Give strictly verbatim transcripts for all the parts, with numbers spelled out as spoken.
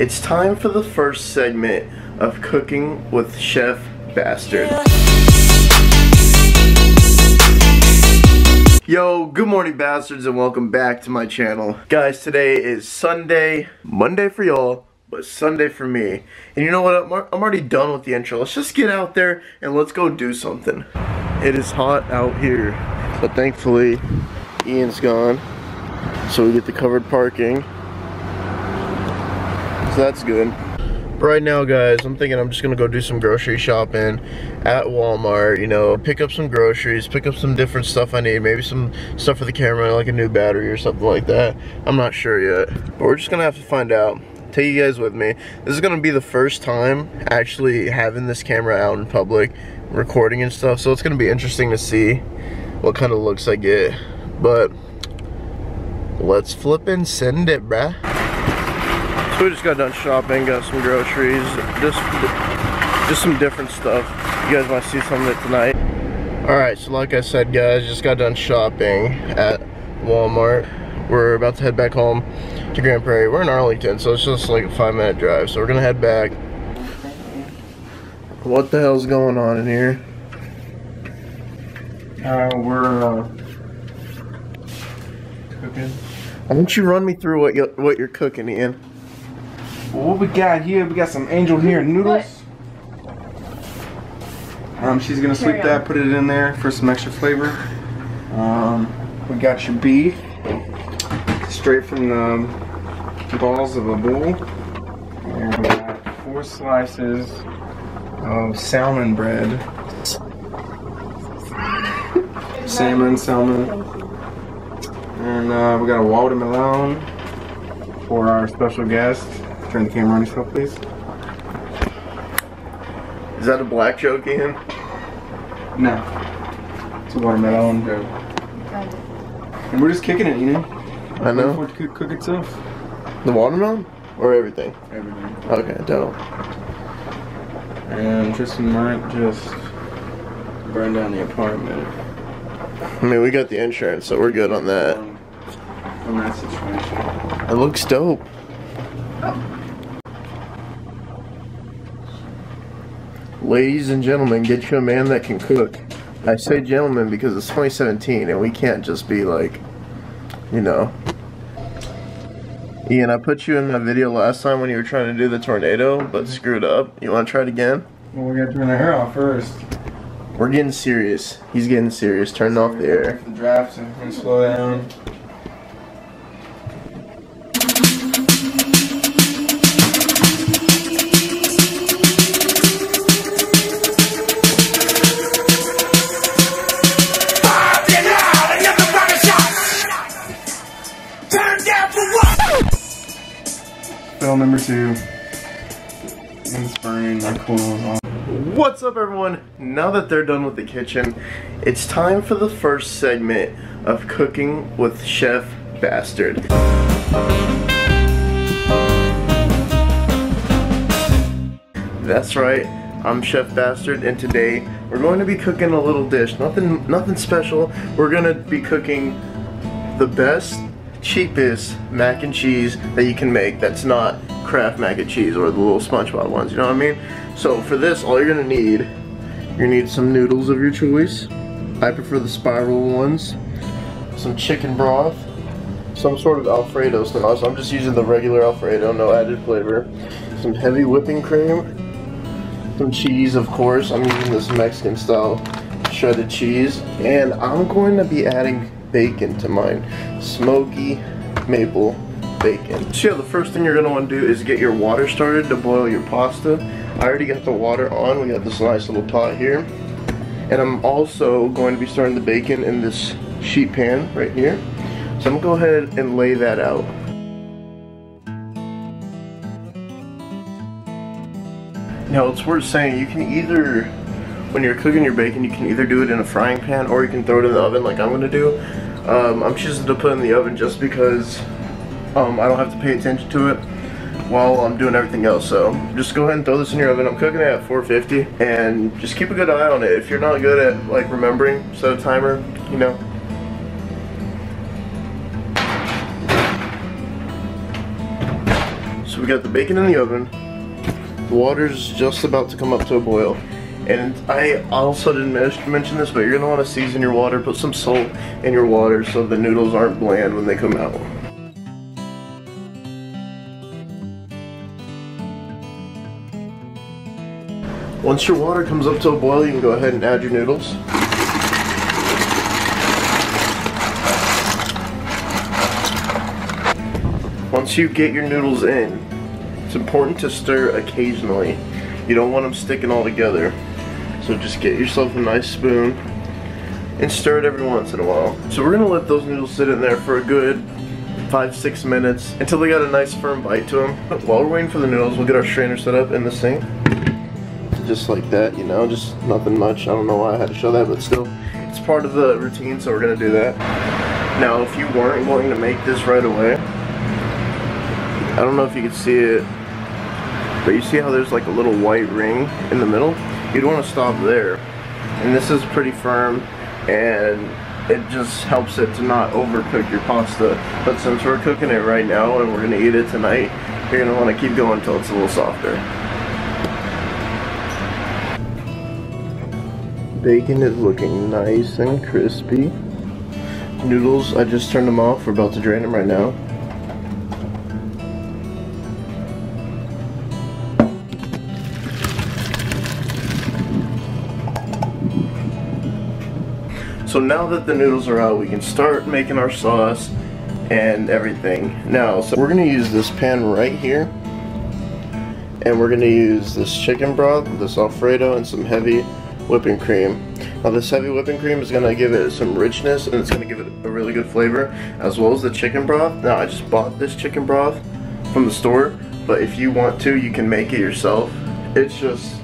It's time for the first segment of Cooking with Chef Bastard. Yo, good morning bastards and welcome back to my channel. Guys, today is Sunday, Monday for y'all, but Sunday for me. And you know what, I'm, I'm already done with the intro. Let's just get out there and let's go do something. It is hot out here, but thankfully Ian's gone, so we get the covered parking. So that's good. But right now, guys, I'm thinking I'm just gonna go do some grocery shopping at Walmart, you know, pick up some groceries, pick up some different stuff I need, maybe some stuff for the camera, like a new battery or something like that. I'm not sure yet, but we're just gonna have to find out. Take you guys with me. This is gonna be the first time actually having this camera out in public, recording and stuff, so it's gonna be interesting to see what kind of looks I get. But let's flip and send it, bruh. So we just got done shopping, got some groceries, just, just some different stuff. You guys want to see some of it tonight? Alright, so like I said, guys, just got done shopping at Walmart. We're about to head back home to Grand Prairie. We're in Arlington, so it's just like a five minute drive. So we're going to head back. What the hell's going on in here? Uh, we're uh, cooking. Why don't you run me through what you're, what you're cooking, Ian? Well, what we got here, we got some angel hair noodles. Um, she's going to sleep that, put it in there for some extra flavor. Um, we got your beef, straight from the balls of a bull. And we got four slices of salmon bread. Salmon, salmon. And uh, we got a watermelon for our special guest. Turn the camera on yourself, please. Is that a black joke, Ian? No. It's a watermelon joke. And we're just kicking it, you know? I know. Before it could cook itself. The watermelon? Or everything? Everything. Okay, dope. And Tristan might just burn down the apartment. I mean, we got the insurance, so we're good on that. Um, on that situation. It looks dope. Oh. Ladies and gentlemen, get you a man that can cook. I say gentlemen because it's twenty seventeen and we can't just be like, you know. Ian, I put you in my video last time when you were trying to do the tornado, but screwed up. You want to try it again? Well, we gotta turn the hair off first. We're getting serious. He's getting serious. Turn so off the air. The drafts and, and slow down. Number two. What's up, everyone? Now that they're done with the kitchen, it's time for the first segment of Cooking with Chef Bastard. That's right, I'm Chef Bastard, and today we're going to be cooking a little dish. Nothing, nothing special. We're gonna be cooking the best, cheapest mac and cheese that you can make that's not Kraft mac and cheese or the little SpongeBob ones, you know what I mean? So for this, all you're gonna need, you're gonna need some noodles of your choice. I prefer the spiral ones, some chicken broth, some sort of Alfredo sauce. I'm just using the regular Alfredo, no added flavor. Some heavy whipping cream, some cheese, of course. I'm using this Mexican style shredded cheese, and I'm going to be adding bacon to mine. Smoky maple bacon. So yeah, the first thing you're going to want to do is get your water started to boil your pasta. I already got the water on. We got this nice little pot here. And I'm also going to be starting the bacon in this sheet pan right here. So I'm going to go ahead and lay that out. Now it's worth saying, you can either, when you're cooking your bacon, you can either do it in a frying pan or you can throw it in the oven like I'm going to do. Um, I'm choosing to put it in the oven just because um, I don't have to pay attention to it while I'm doing everything else. So just go ahead and throw this in your oven. I'm cooking it at four fifty and just keep a good eye on it. If you're not good at like remembering, set a timer, you know. So So we got the bacon in the oven, the water's just about to come up to a boil, and I also didn't mention this, but you're going to want to season your water, put some salt in your water so the noodles aren't bland when they come out. Once your water comes up to a boil, you can go ahead and add your noodles. Once you get your noodles in, it's important to stir occasionally. You don't want them sticking all together. So just get yourself a nice spoon and stir it every once in a while. So we're going to let those noodles sit in there for a good five, six minutes until they got a nice firm bite to them. While we're waiting for the noodles, we'll get our strainer set up in the sink. Just like that, you know, just nothing much. I don't know why I had to show that, but still, it's part of the routine, so we're going to do that. Now, if you weren't going to make this right away, I don't know if you can see it, but you see how there's like a little white ring in the middle? You'd want to stop there. And this is pretty firm, and it just helps it to not overcook your pasta. But since we're cooking it right now and we're going to eat it tonight, you're going to want to keep going until it's a little softer. Bacon is looking nice and crispy. Noodles, I just turned them off. We're about to drain them right now. So now that the noodles are out, we can start making our sauce and everything. Now, so we're gonna use this pan right here, and we're gonna use this chicken broth, this Alfredo, and some heavy whipping cream. Now this heavy whipping cream is going to give it some richness, and it's going to give it a really good flavor, as well as the chicken broth. Now I just bought this chicken broth from the store, but if you want to, you can make it yourself. It's just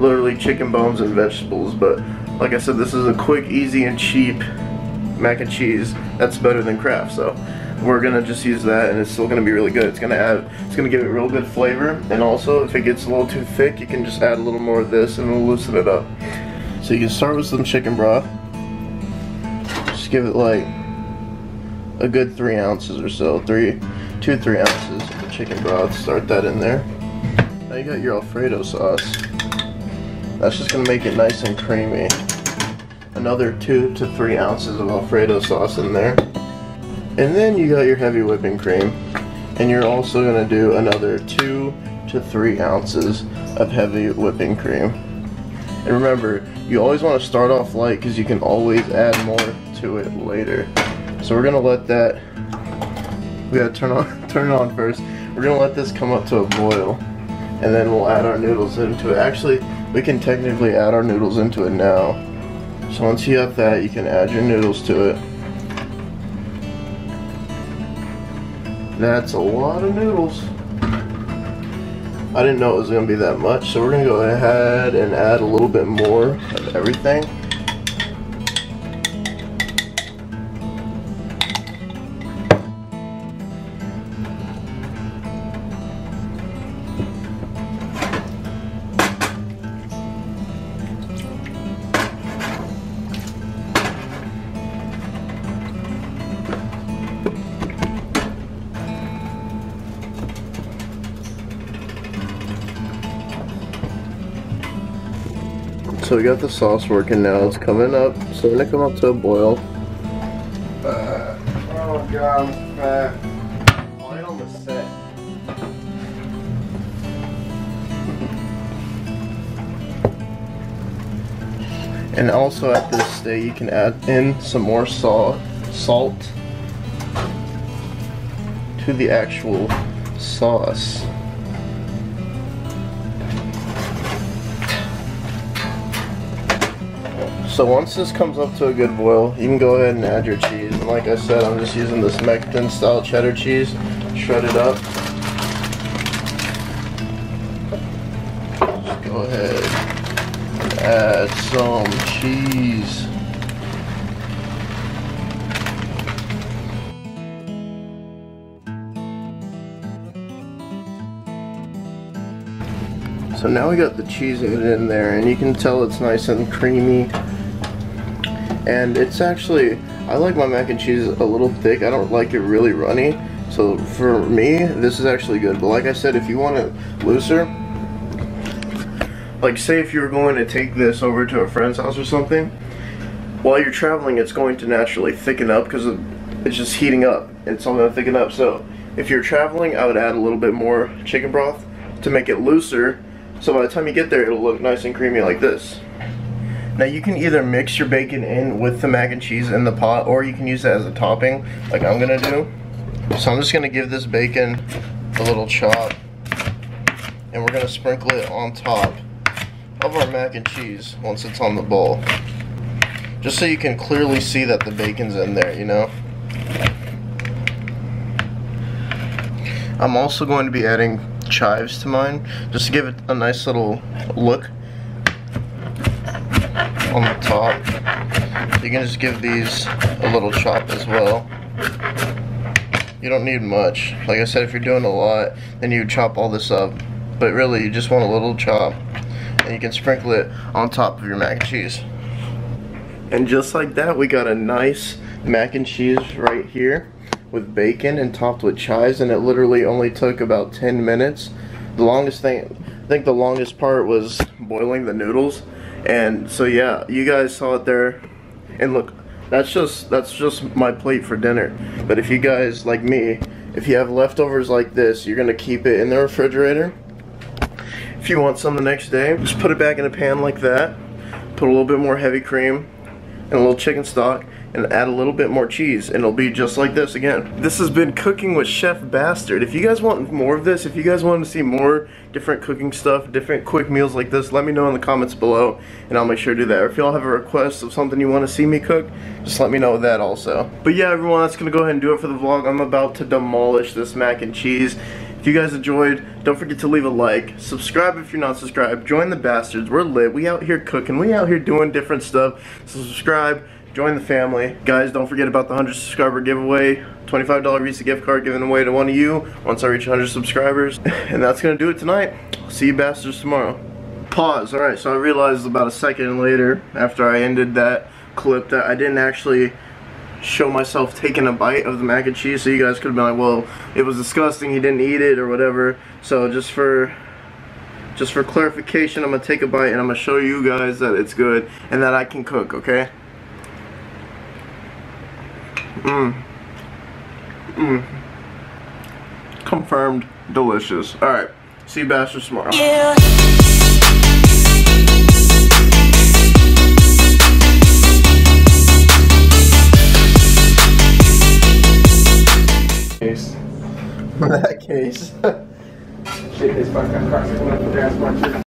literally chicken bones and vegetables, but like I said, this is a quick, easy, and cheap mac and cheese that's better than Kraft, so we're going to just use that, and it's still going to be really good. It's going to add, it's going to give it real good flavor, and also if it gets a little too thick, you can just add a little more of this and it'll loosen it up. So you can start with some chicken broth. Just give it like a good three ounces or so, three, two, three ounces of chicken broth. Start that in there. Now you got your Alfredo sauce. That's just going to make it nice and creamy. Another two to three ounces of Alfredo sauce in there. And then you got your heavy whipping cream, and you're also going to do another two to three ounces of heavy whipping cream. And remember, you always want to start off light because you can always add more to it later. So we're going to let that, we got to turn on, turn it on first. We're going to let this come up to a boil, and then we'll add our noodles into it. Actually, we can technically add our noodles into it now. So once you have that, you can add your noodles to it. That's a lot of noodles. I didn't know it was going to be that much, so we're going to go ahead and add a little bit more of everything. So we got the sauce working now, it's coming up, so we're going to come up to a boil. Uh, oh god, I'm fat. Light on the set. And also at this stage you can add in some more salt, salt to the actual sauce. So once this comes up to a good boil, you can go ahead and add your cheese. And like I said, I'm just using this Mexican style cheddar cheese, shredded up. Just go ahead and add some cheese. So now we got the cheese in there, and you can tell it's nice and creamy. And it's actually, I like my mac and cheese a little thick. I don't like it really runny. So for me, this is actually good. But like I said, if you want it looser, like say if you were going to take this over to a friend's house or something, while you're traveling, it's going to naturally thicken up because it's just heating up. It's all going to thicken up. So if you're traveling, I would add a little bit more chicken broth to make it looser. So by the time you get there, it'll look nice and creamy like this. Now you can either mix your bacon in with the mac and cheese in the pot, or you can use it as a topping like I'm gonna do. So I'm just gonna give this bacon a little chop, and we're gonna sprinkle it on top of our mac and cheese once it's on the bowl, just so you can clearly see that the bacon's in there, you know. I'm also going to be adding chives to mine just to give it a nice little look on the top. You can just give these a little chop as well. You don't need much. Like I said, if you're doing a lot, then you chop all this up, but really you just want a little chop, and you can sprinkle it on top of your mac and cheese. And just like that, we got a nice mac and cheese right here with bacon and topped with chives, and it literally only took about ten minutes. The longest thing, I think the longest part was boiling the noodles. And so yeah, you guys saw it there, and look, that's just that's just my plate for dinner. But if you guys like me, if you have leftovers like this, you're gonna keep it in the refrigerator. If you want some the next day, just put it back in a pan like that, put a little bit more heavy cream and a little chicken stock, and add a little bit more cheese, and it'll be just like this again. This has been Cooking with Chef Bastard. If you guys want more of this, if you guys want to see more different cooking stuff, different quick meals like this, let me know in the comments below, and I'll make sure to do that. Or if y'all have a request of something you want to see me cook, just let me know that also. But yeah, everyone, that's going to go ahead and do it for the vlog. I'm about to demolish this mac and cheese. If you guys enjoyed, don't forget to leave a like, subscribe if you're not subscribed, join the Bastards, we're lit, we out here cooking, we out here doing different stuff, so subscribe, join the family. Guys, don't forget about the one hundred subscriber giveaway, twenty-five dollar Visa gift card given away to one of you once I reach one hundred subscribers. And that's going to do it tonight. See you Bastards tomorrow. Pause. Alright, so I realized about a second later after I ended that clip that I didn't actually show myself taking a bite of the mac and cheese, so you guys could have been like, well, it was disgusting, he didn't eat it or whatever. So just for just for clarification, I'm gonna take a bite and I'm gonna show you guys that it's good and that I can cook, okay? Mmm. Mmm. Confirmed delicious. Alright, see you Bastards tomorrow. Yeah. For that case.